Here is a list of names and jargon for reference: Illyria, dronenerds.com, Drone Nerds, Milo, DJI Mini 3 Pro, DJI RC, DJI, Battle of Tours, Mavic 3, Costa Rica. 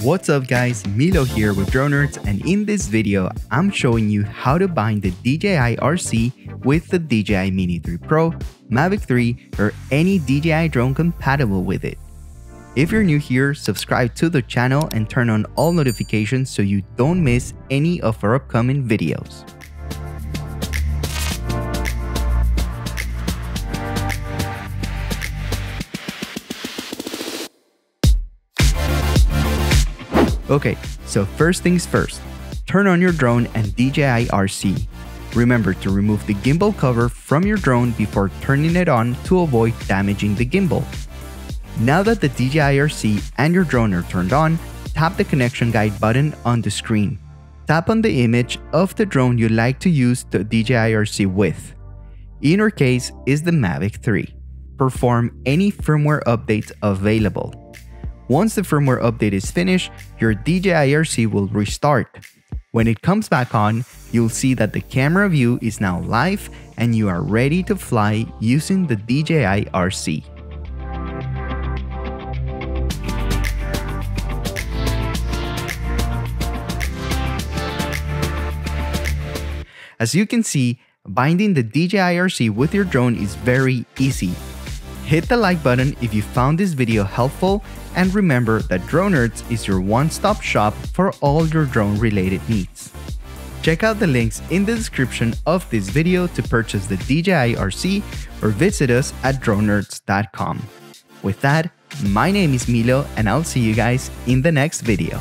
What's up guys, Milo here with Drone Nerds, and in this video I'm showing you how to bind the DJI RC with the DJI Mini 3 Pro, Mavic 3 or any DJI drone compatible with it. If you're new here, subscribe to the channel and turn on all notifications so you don't miss any of our upcoming videos. Okay, so first things first, turn on your drone and DJI RC. Remember to remove the gimbal cover from your drone before turning it on to avoid damaging the gimbal. Now that the DJI RC and your drone are turned on, tap the connection guide button on the screen. Tap on the image of the drone you'd like to use the DJI RC with. In our case is the Mavic 3. Perform any firmware updates available. Once the firmware update is finished, your DJI RC will restart. When it comes back on, you'll see that the camera view is now live and you are ready to fly using the DJI RC. As you can see, binding the DJI RC with your drone is very easy. Hit the like button if you found this video helpful, and remember that Drone Nerds is your one-stop shop for all your drone-related needs. Check out the links in the description of this video to purchase the DJI RC or visit us at dronenerds.com. With that, my name is Milo and I'll see you guys in the next video.